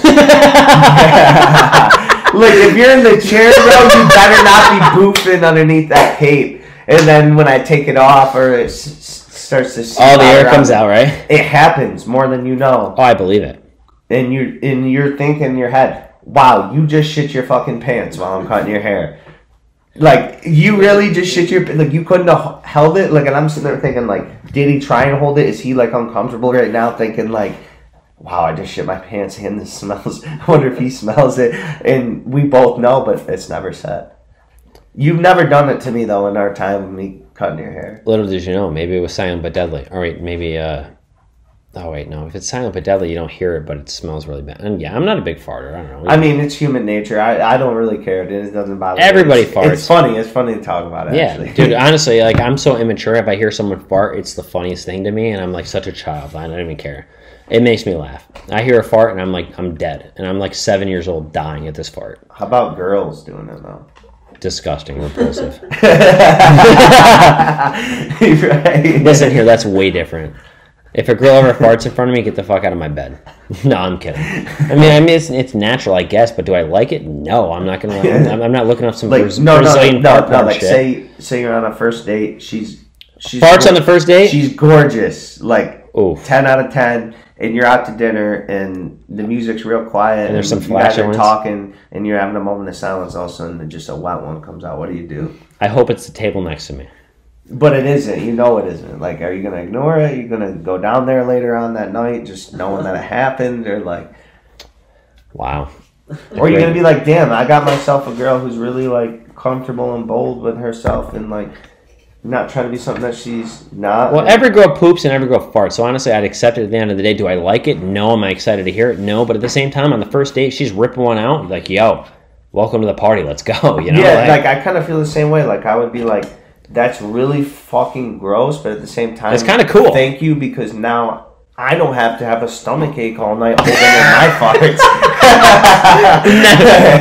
if you're in the chair, bro, you better not be boofing underneath that cape. And then when I take it off, or it's. Starts to all the air comes out, right? It happens more than you know. Oh, I believe it. And you and you're thinking in your head, wow, you just shit your fucking pants while I'm cutting your hair. Like you really just shit your like you couldn't have held it. Like, and I'm sitting there thinking, like, did he try and hold it? Is he like uncomfortable right now? Thinking like, wow, I just shit my pants and this smells. I wonder if he smells it. And we both know, but it's never said. You've never done it to me though in our time. Me. Cutting your hair. Little did you know, maybe it was silent but deadly. All right, maybe uh, Oh, wait, no. If it's silent but deadly, you don't hear it, but it smells really bad. And yeah, I'm not a big farter. I don't know. I mean, it's human nature. I, I don't really care. It doesn't bother me. Everybody farts. It's funny. It's funny to talk about it, yeah, actually. Dude, honestly, like, I'm so immature. If I hear someone fart, it's the funniest thing to me, and I'm, like, such a child. I don't even care. It makes me laugh. I hear a fart, and I'm, like, I'm dead. And I'm, like, seven years old dying at this fart. How about girls doing it, though? Disgusting, repulsive. Right. Listen here, that's way different. If a girl ever farts in front of me, get the fuck out of my bed. No, I'm kidding. I mean, I mean, it's, it's natural, I guess, but do I like it? No, I'm not gonna. I'm, I'm not looking up some like, Brazilian no, no, fart no, no, like shit. Say, say you're on a first date. She's she's farts on the first date. She's gorgeous, like Oof. ten out of ten. And you're out to dinner, and the music's real quiet, and there's some flashing. You're talking, and you're having a moment of silence. All of a sudden, just a wet one comes out. What do you do? I hope it's the table next to me. But it isn't. You know it isn't. Like, are you going to ignore it? Are you going to go down there later on that night just knowing that it happened? Or, like... Wow. Or you're going to be like, damn, I got myself a girl who's really, like, comfortable and bold with herself and, like, not trying to be something that she's not. Well, every girl poops and every girl farts. So, honestly, I'd accept it at the end of the day. Do I like it? No. Am I excited to hear it? No. But at the same time, on the first date, she's ripping one out. Like, yo, welcome to the party. Let's go. You know? Yeah, like, like I kind of feel the same way. Like, I would be like... That's really fucking gross, but at the same time... It's kind of cool. Thank you, because now I don't have to have a stomachache all night holding in my farts. no,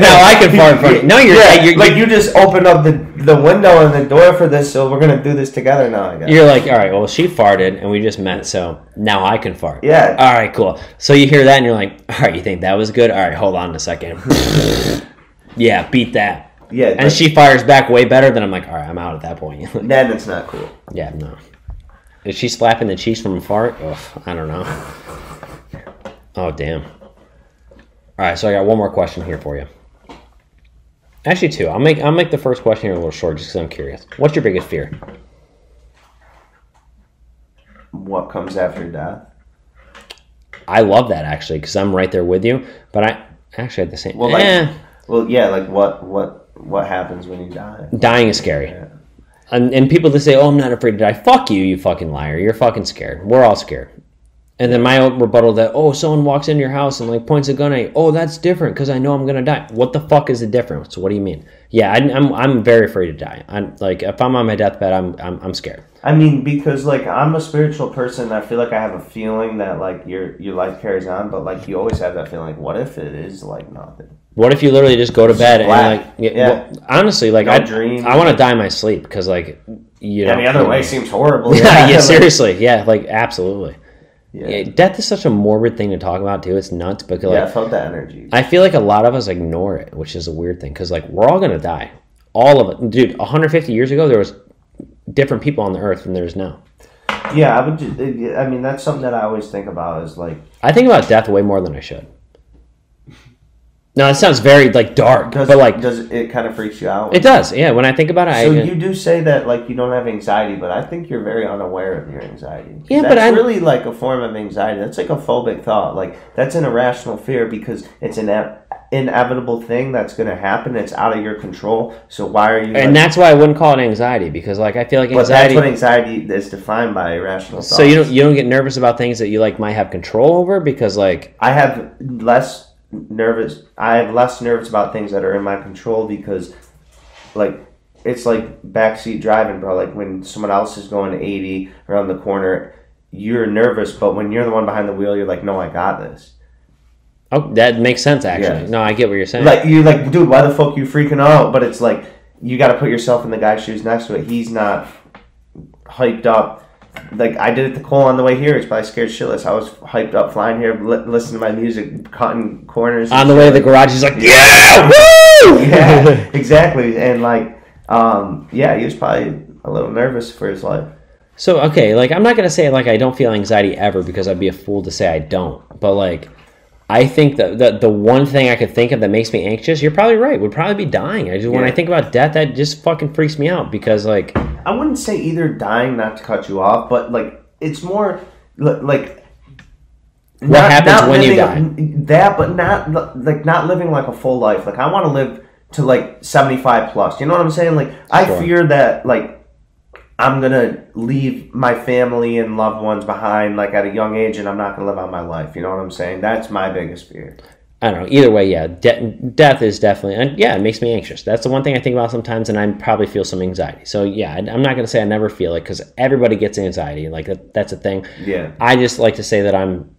no, I can fart for you. No, you're... Yeah, you're like, you're, you just opened up the, the window and the door for this, so we're going to do this together now, I guess. You're like, all right, well, she farted, and we just met, so now I can fart. Yeah. All right, cool. So you hear that, and you're like, all right, you think that was good? All right, hold on a second. Yeah, beat that. Yeah, and like, she fires back way better than I'm like, all right, I'm out at that point. Like, then it's not cool. Yeah, no. Is she slapping the cheeks from a fart? Ugh, I don't know. Oh, damn. All right, so I got one more question here for you. Actually, two. I'll make I'll make the first question here a little short just because I'm curious. What's your biggest fear? What comes after death? I love that, actually, because I'm right there with you. But I actually had the same... Well, like, eh. Well, yeah, like what, what, what happens when you die? Dying is scary. Yeah. And, and people just say, oh, I'm not afraid to die. Fuck you, you fucking liar. You're fucking scared. We're all scared. And then my own rebuttal that, oh, someone walks into your house and like points a gun at you. Oh, that's different because I know I'm going to die. What the fuck is the difference? What do you mean? Yeah, I, I'm I'm very afraid to die. I'm like, if I'm on my deathbed, I'm, I'm I'm scared. I mean, because like I'm a spiritual person. I feel like I have a feeling that like your your life carries on, but like you always have that feeling. Like, what if it is like nothing? What if you literally just go to bed Flat. and like, yeah, yeah. Well, honestly, like no I, dream. I want to die in my sleep because like, you know, any other way seems horrible. Yeah, yeah, yeah like, seriously, yeah, like absolutely. Yeah. Yeah, death is such a morbid thing to talk about too. It's nuts because like, yeah, I felt that energy. I feel like a lot of us ignore it, which is a weird thing because like we're all gonna die, all of it, dude. one hundred fifty years ago, there was different people on the earth than there is now. Yeah, I would. Just, I mean, that's something that I always think about. Is like I think about death way more than I should. No, it sounds very like dark, does, but like, does it, it kind of freaks you out? It does, yeah. When I think about it, so I... So you do say that like you don't have anxiety, but I think you're very unaware of your anxiety. Yeah, that's but that's really like a form of anxiety. That's like a phobic thought. Like that's an irrational fear because it's an inevitable thing that's going to happen. It's out of your control. So why are you? And like, that's why I wouldn't call it anxiety because like I feel like anxiety. But that's what anxiety is defined by, irrational thoughts. So you don't you don't get nervous about things that you like might have control over because like I have less. nervous I have less nervous about things that are in my control because like it's like backseat driving, bro. Like when someone else is going eighty around the corner, you're nervous, but when you're the one behind the wheel, you're like, no, I got this. Oh, that makes sense actually. Yeah. No, I get what you're saying. Like you're like, dude, why the fuck you freaking out? But it's like you got to put yourself in the guy's shoes next to it. He's not hyped up. Like, I did it to Cole on the way here. It's probably scared shitless. I was hyped up flying here, li listening to my music, cutting corners. On the way to the garage, he's like, yeah! Woo! Yeah, exactly. And, like, um, yeah, he was probably a little nervous for his life. So, okay, like, I'm not going to say, like, I don't feel anxiety ever because I'd be a fool to say I don't. But, like, I think that the, the one thing I could think of that makes me anxious, you're probably right, would probably be dying. I just, yeah. When I think about death, that just fucking freaks me out because, like... I wouldn't say either dying, not to cut you off, but, like, it's more, like... What not, happens not when you die? That, but not, like, not living, like, a full life. Like, I want to live to, like, seventy-five plus. You know what I'm saying? Like, sure. I fear that, like... I'm going to leave my family and loved ones behind like at a young age, and I'm not going to live out my life. You know what I'm saying? That's my biggest fear. I don't know. Either way, yeah, de death is definitely, and yeah, it makes me anxious. That's the one thing I think about sometimes, and I probably feel some anxiety. So yeah, I'm not going to say I never feel it, because everybody gets anxiety. Like, that, that's a thing. Yeah. I just like to say that I'm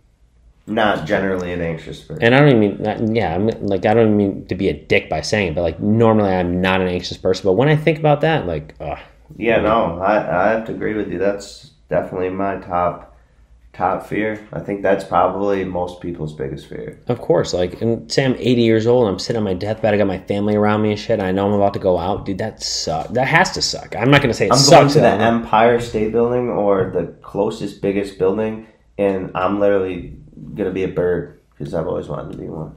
not generally an anxious person. And I don't even mean, yeah, I'm, like, I don't even mean to be a dick by saying it, but like, normally I'm not an anxious person. But when I think about that, like, ugh. Yeah, no, I, I have to agree with you. That's definitely my top... top fear. I think that's probably most people's biggest fear. Of course. Like, and say I'm eighty years old, I'm sitting on my deathbed, I got my family around me and shit, and I know I'm about to go out. Dude, that sucks. That has to suck. I'm not going to say it I'm sucks. I'm going to the Empire State Building or the closest, biggest building, and I'm literally going to be a bird, because I've always wanted to be one.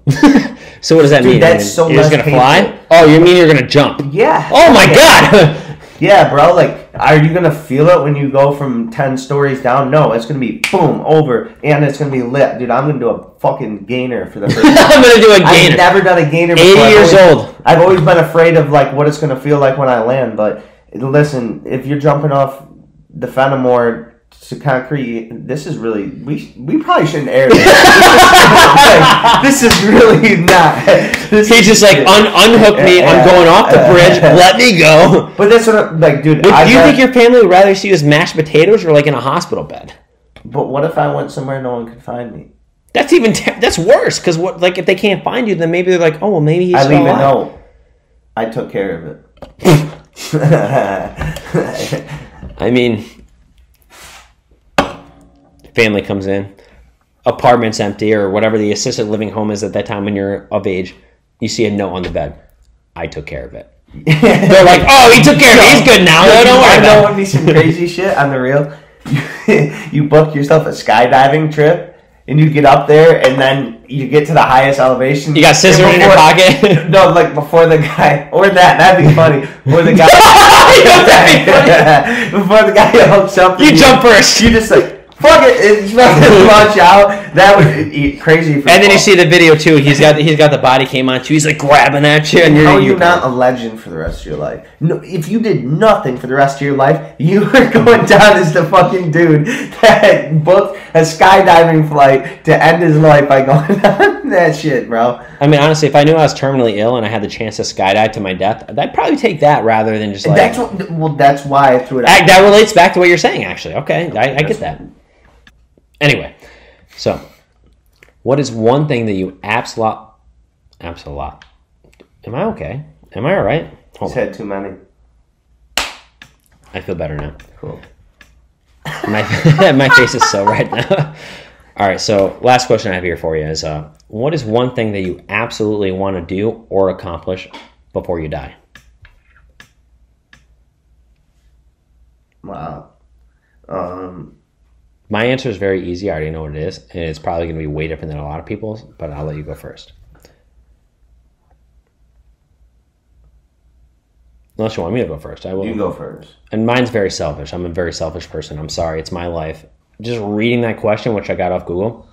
So what does that Dude, mean? That's so you're just going to fly? Oh, you mean you're going to jump? Yeah. Oh, my God. Yeah, bro, like, are you going to feel it when you go from ten stories down? No, it's going to be boom, over, and it's going to be lit. Dude, I'm going to do a fucking gainer for the first time. I'm going to do a gainer. I've never done a gainer before. eighty years old. I've always been afraid of, like, what it's going to feel like when I land. But, listen, if you're jumping off the Fenimore... to concrete, this is really, we we probably shouldn't air this. Like, this is really not. This He's just like, un, unhook me, uh, I'm going off the uh, bridge, uh, let me go. But that's what I'm, like, dude. But do you think your family would rather see you as mashed potatoes or like in a hospital bed? But what if I went somewhere no one could find me? That's even, that's worse, because what, like, if they can't find you, then maybe they're like, oh, well, maybe he's I don't even know. I took care of it. I mean... family comes in, apartment's empty, or whatever the assisted living home is at that time when you're of age, you see a note on the bed. I took care of it. They're like, oh, he took care of it. He's good now. No, don't worry about it. I know it'd be some crazy shit on the real. You book yourself a skydiving trip. And you get up there, and then you get to the highest elevation. You got scissors in your pocket? No, like before the guy, or that, that'd be funny. Or the guy, be before the guy hooks up. You, you jump first. You just like, fuck it! Fucking launch out. That would be crazy. For and then you see the video too. He's got he's got the body cam on too. He's like grabbing at you, and you're no, you're not a legend for the rest of your life. No, if you did nothing for the rest of your life, you are going down as the fucking dude that booked a skydiving flight to end his life by going on that shit, bro. I mean, honestly, if I knew I was terminally ill and I had the chance to skydive to my death, I'd probably take that rather than just like. That's what, well, that's why I threw it. I, that relates back to what you're saying, actually. Okay, okay I, I get that. Anyway, so what is one thing that you absolute, absolute, am I okay? Am I all right? Hold He's on. Had too many. I feel better now. Cool. My, my face is so red now. All right, so last question I have here for you is, uh, what is one thing that you absolutely want to do or accomplish before you die? Wow. Um... My answer is very easy. I already know what it is, and it's probably going to be way different than a lot of people's, but I'll let you go first. Unless you want me to go first. I will. You go first. And mine's very selfish. I'm a very selfish person. I'm sorry. It's my life. Just reading that question, which I got off Google,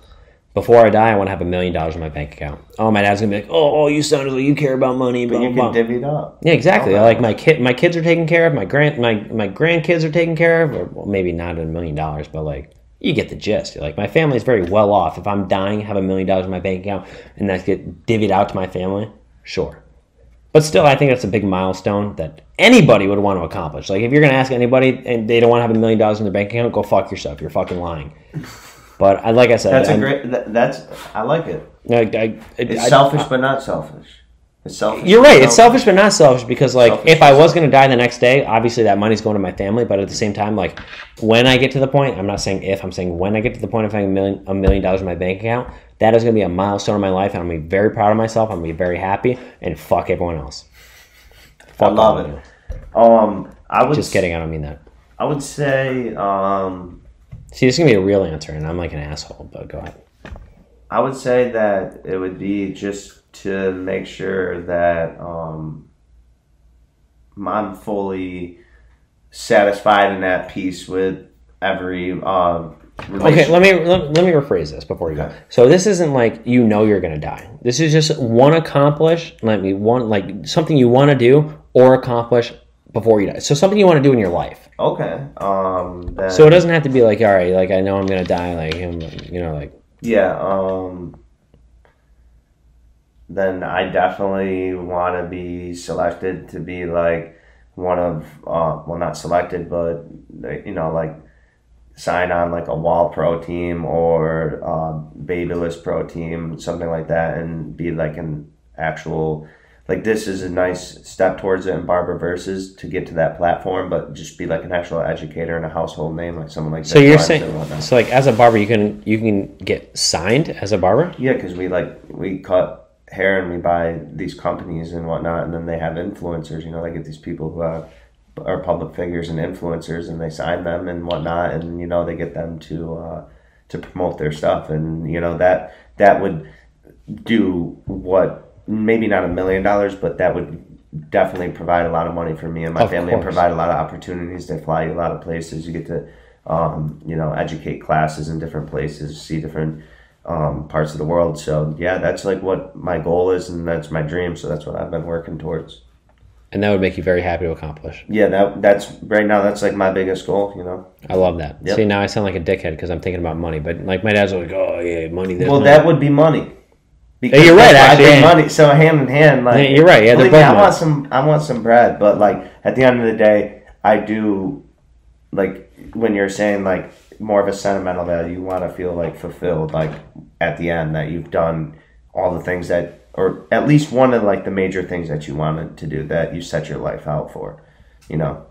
before I die, I want to have a million dollars in my bank account. Oh, my dad's going to be like, oh, oh you sounded like you care about money. But blah, you blah, can divvy it up. Yeah, exactly. Oh, like my, kid, my kids are taken care of. My, grand, my, my grandkids are taken care of. Or, well, maybe not a million dollars, but like... you get the gist. Like, my family's very well off. If I'm dying, have a million dollars in my bank account, and that get divvied out to my family, sure. But still, I think that's a big milestone that anybody would want to accomplish. Like, if you're going to ask anybody and they don't want to have a million dollars in their bank account, go fuck yourself. You're fucking lying. But I, like I said, that's a I'm, great. That, that's I like it. I, I, it's I, selfish, I, but not selfish. It's selfish. You're right. It's selfish, but not selfish, because, like, selfish if I was going to die the next day, obviously that money's going to my family. But at the same time, like, when I get to the point, I'm not saying if, I'm saying when I get to the point of having a million, a million dollars in my bank account, that is going to be a milestone in my life, and I'm going to be very proud of myself. I'm going to be very happy, and fuck everyone else. Fuck I love it. Um, I would Just kidding. I don't mean that. I would say... Um, see, this is going to be a real answer, and I'm like an asshole, but go ahead. I would say that it would be just... to make sure that um, I'm fully satisfied and at peace with every uh, relationship. Okay, let me let, let me rephrase this before you go. So this isn't like you know you're gonna die. This is just one accomplish. Let me one like something you want to do or accomplish before you die. So something you want to do in your life. Okay. Um. Then, so it doesn't have to be like, all right, like I know I'm gonna die, like him, you know, like. Yeah. Um. Then I definitely want to be selected to be like one of, uh, well, not selected, but you know, like sign on like a Wall Pro team or uh, Babyless Pro team, something like that, and be like an actual. Like, this is a nice step towards it in Barber Versus to get to that platform, but just be like an actual educator and a household name, like someone like that. So you're saying, so like as a barber, you can you can get signed as a barber? Yeah, because we like we cut hair and we buy these companies and whatnot, and then they have influencers. You know, they get these people who have, are public figures and influencers, and they sign them and whatnot, and you know they get them to uh, to promote their stuff, and you know that that would do what. Maybe not a million dollars, but that would definitely provide a lot of money for me and my of family course. And provide a lot of opportunities. They fly you a lot of places. You get to, um, you know, educate classes in different places, see different um, parts of the world. So, yeah, that's like what my goal is, and that's my dream. So that's what I've been working towards. And that would make you very happy to accomplish. Yeah, that that's right now, that's like my biggest goal, you know. I love that. Yep. See, now I sound like a dickhead because I'm thinking about money. But, like, my dad's like, oh, yeah, money. Well, money. That would be money. Because you're right, actually. Money, so hand in hand, like yeah, you're right. Yeah, they're both me, I want some. I want some bread, but like at the end of the day, I do. Like when you're saying like more of a sentimental value, you want to feel like fulfilled, like at the end that you've done all the things that, or at least one of like the major things that you wanted to do that you set your life out for. You know,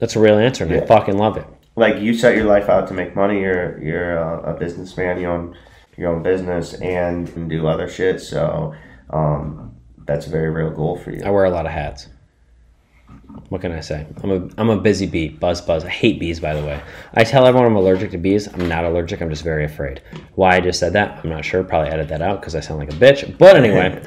that's a real answer, man. Yeah. I fucking love it. Like you set your life out to make money. You're you're a, a businessman. You own your own business and can do other shit, so um that's a very real goal for you. I wear a lot of hats. What can I say? I'm a I'm a busy bee. Buzz buzz. I hate bees, by the way. I tell everyone I'm allergic to bees. I'm not allergic, I'm just very afraid. Why I just said that, I'm not sure. Probably edit that out because I sound like a bitch. But anyway,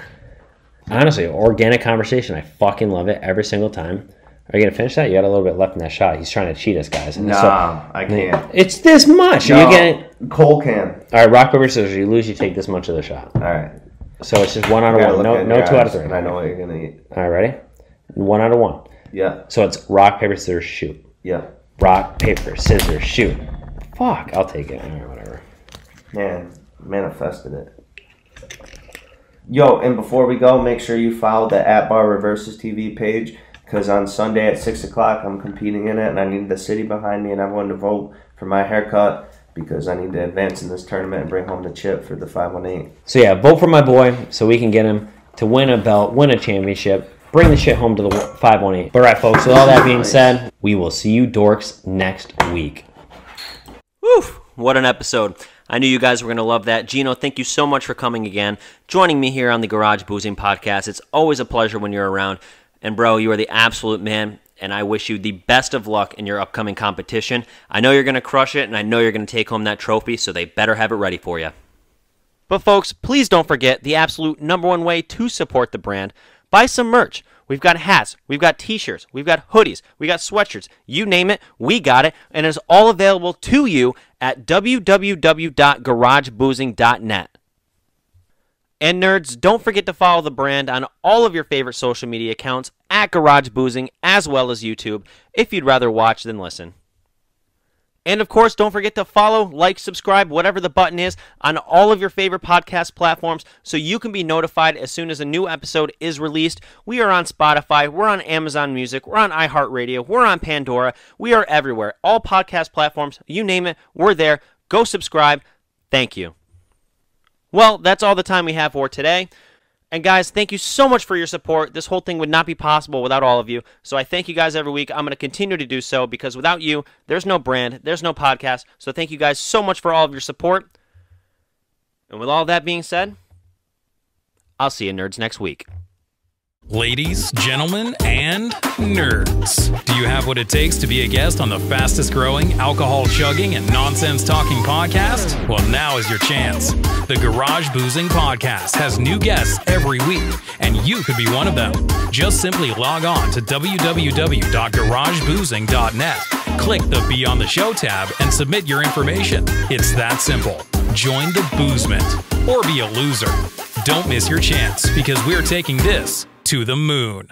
honestly, organic conversation. I fucking love it every single time. Are you gonna finish that? You got a little bit left in that shot. He's trying to cheat us, guys. And nah, so, I can't. It's this much. No, you get Cole can. All right, rock paper scissors. You lose, you take this much of the shot. All right. So it's just one out of one. No, no two out of three. And I know what you're gonna eat. All right, ready? One out of one. Yeah. So it's rock paper scissors shoot. Yeah. Rock paper scissors shoot. Fuck, I'll take it. All right, whatever. Man, manifested it. Yo, and before we go, make sure you follow the at Barber versus T V page. Because on Sunday at six o'clock, I'm competing in it, and I need the city behind me and everyone to vote for my haircut because I need to advance in this tournament and bring home the chip for the five one eight. So, yeah, vote for my boy so we can get him to win a belt, win a championship, bring the shit home to the five one eight. But all right, folks, with all that being said, we will see you dorks next week. Woof, what an episode. I knew you guys were going to love that. Gino, thank you so much for coming again, joining me here on the Garage Boozing Podcast. It's always a pleasure when you're around. And, bro, you are the absolute man, and I wish you the best of luck in your upcoming competition. I know you're going to crush it, and I know you're going to take home that trophy, so they better have it ready for you. But, folks, please don't forget the absolute number one way to support the brand. Buy some merch. We've got hats. We've got T-shirts. We've got hoodies. We've got sweatshirts. You name it, we got it, and it's all available to you at w w w dot garage boozing dot net. And nerds, don't forget to follow the brand on all of your favorite social media accounts at Garage Boozing as well as YouTube if you'd rather watch than listen. And of course, don't forget to follow, like, subscribe, whatever the button is on all of your favorite podcast platforms so you can be notified as soon as a new episode is released. We are on Spotify, we're on Amazon Music, we're on iHeartRadio, we're on Pandora, we are everywhere. All podcast platforms, you name it, we're there. Go subscribe. Thank you. Well, that's all the time we have for today. And guys, thank you so much for your support. This whole thing would not be possible without all of you. So I thank you guys every week. I'm going to continue to do so because without you, there's no brand, there's no podcast. So thank you guys so much for all of your support. And with all that being said, I'll see you nerds next week. Ladies, gentlemen, and nerds. Do you have what it takes to be a guest on the fastest growing, alcohol chugging, and nonsense talking podcast? Well, now is your chance. The Garage Boozing Podcast has new guests every week, and you could be one of them. Just simply log on to w w w dot garage boozing dot net, click the Be on the Show tab, and submit your information. It's that simple. Join the boozement, or be a loser. Don't miss your chance, because we're taking this to the moon.